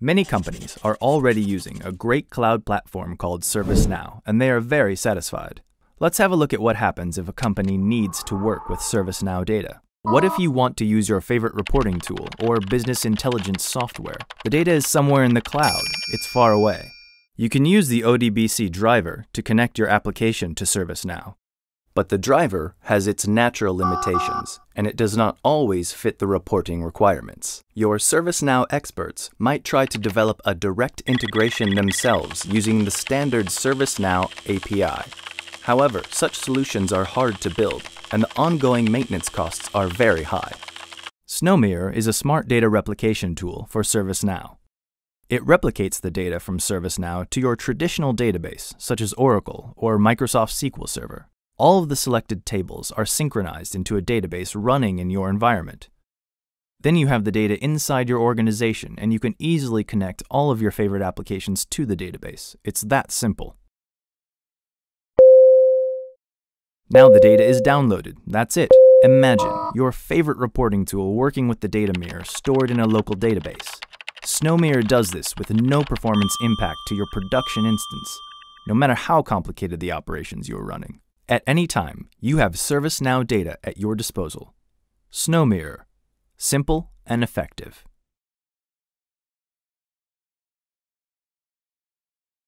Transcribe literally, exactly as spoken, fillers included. Many companies are already using a great cloud platform called ServiceNow, and they are very satisfied. Let's have a look at what happens if a company needs to work with ServiceNow data. What if you want to use your favorite reporting tool or business intelligence software? The data is somewhere in the cloud. It's far away. You can use the O D B C driver to connect your application to ServiceNow. But the driver has its natural limitations, and it does not always fit the reporting requirements. Your ServiceNow experts might try to develop a direct integration themselves using the standard ServiceNow A P I. However, such solutions are hard to build, and the ongoing maintenance costs are very high. SnowMirror is a smart data replication tool for ServiceNow. It replicates the data from ServiceNow to your traditional database, such as Oracle or Microsoft S Q L Server. All of the selected tables are synchronized into a database running in your environment. Then you have the data inside your organization, and you can easily connect all of your favorite applications to the database. It's that simple. Now the data is downloaded. That's it. Imagine your favorite reporting tool working with the data mirror stored in a local database. SnowMirror does this with no performance impact to your production instance, no matter how complicated the operations you are running. At any time, you have ServiceNow data at your disposal. SnowMirror, simple and effective.